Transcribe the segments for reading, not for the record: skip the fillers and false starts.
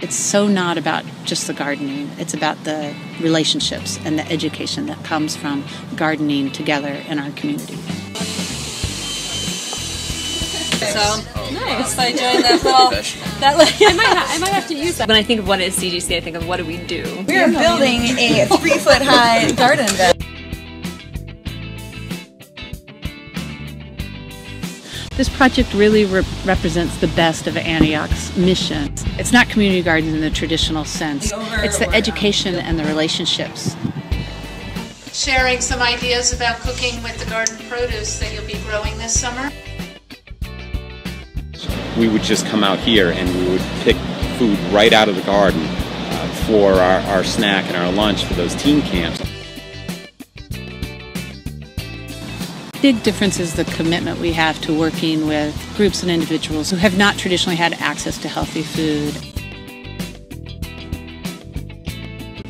It's so not about just the gardening. It's about the relationships and the education that comes from gardening together in our community. So nice. I joined that little. I might have to use that. When I think of what is CGC, I think of what do we do? We are building a 3-foot-high garden bed. This project really represents the best of Antioch's mission. It's not community gardens in the traditional sense. It's the education and the relationships. Sharing some ideas about cooking with the garden produce that you'll be growing this summer. We would just come out here and we would pick food right out of the garden for our snack and our lunch for those teen camps. Big difference is the commitment we have to working with groups and individuals who have not traditionally had access to healthy food.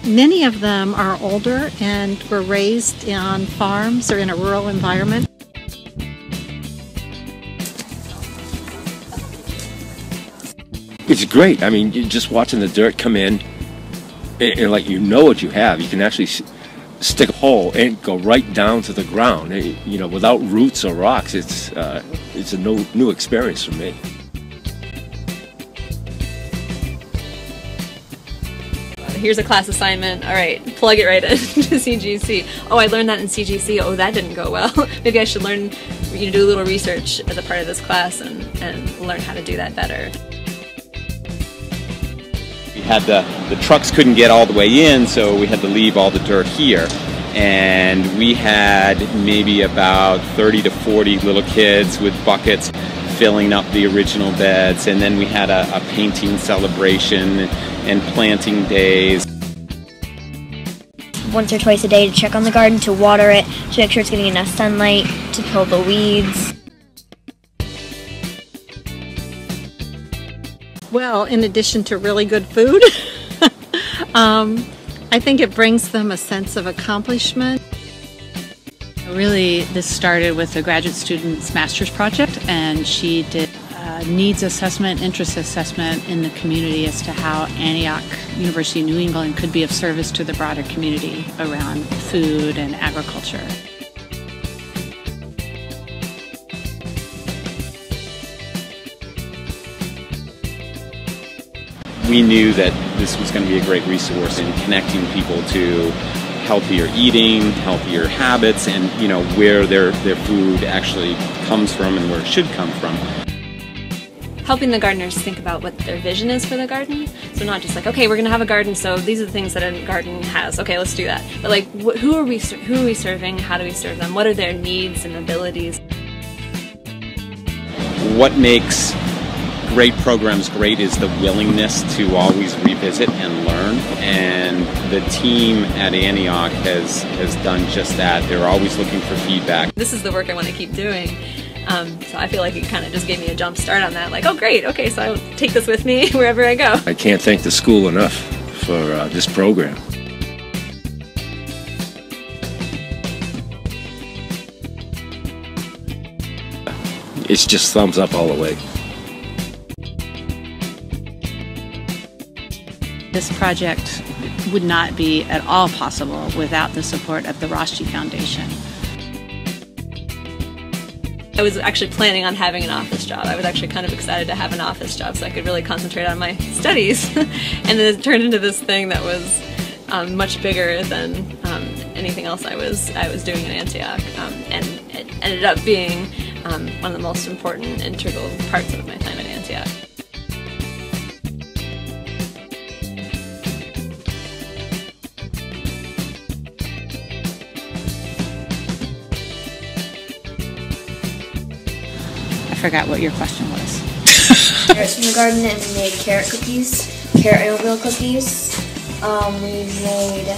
Many of them are older and were raised on farms or in a rural environment. It's great. I mean, you're just watching the dirt come in and like you know what you have. You can actually stick a hole and go right down to the ground, you know, without roots or rocks. It's a new experience for me. Here's a class assignment. All right, plug it right into CGC. Oh, I learned that in CGC. Oh, that didn't go well. Maybe I should learn, you know, do a little research as a part of this class and learn how to do that better. We had the trucks couldn't get all the way in, so we had to leave all the dirt here. And we had maybe about 30 to 40 little kids with buckets filling up the original beds. And then we had a painting celebration and planting days. Once or twice a day to check on the garden, to water it, to make sure it's getting enough sunlight, to kill the weeds. Well, in addition to really good food, I think it brings them a sense of accomplishment. Really, this started with a graduate student's master's project, and she did needs assessment, interest assessment in the community as to how Antioch University New England could be of service to the broader community around food and agriculture. We knew that this was going to be a great resource in connecting people to healthier eating, healthier habits, and you know where their food actually comes from and where it should come from. Helping the gardeners think about what their vision is for the garden, so not just like, okay, we're going to have a garden, so these are the things that a garden has. Okay, let's do that. But like, who are we serving? How do we serve them? What are their needs and abilities? What makes great programs great is the willingness to always revisit and learn, and the team at Antioch has done just that. They're always looking for feedback. This is the work I want to keep doing, so I feel like it kind of just gave me a jump start on that, like, oh great, okay, so I'll take this with me wherever I go. I can't thank the school enough for this program. It's just thumbs up all the way. This project would not be at all possible without the support of the Roshi Foundation. I was actually planning on having an office job. I was actually kind of excited to have an office job so I could really concentrate on my studies. And then it turned into this thing that was much bigger than anything else I was doing in Antioch. And it ended up being one of the most important integral parts of my time at Antioch. I forgot what your question was. Carrots from the garden, and we made carrot cookies, carrot oatmeal cookies. We made...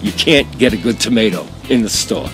You can't get a good tomato in the store.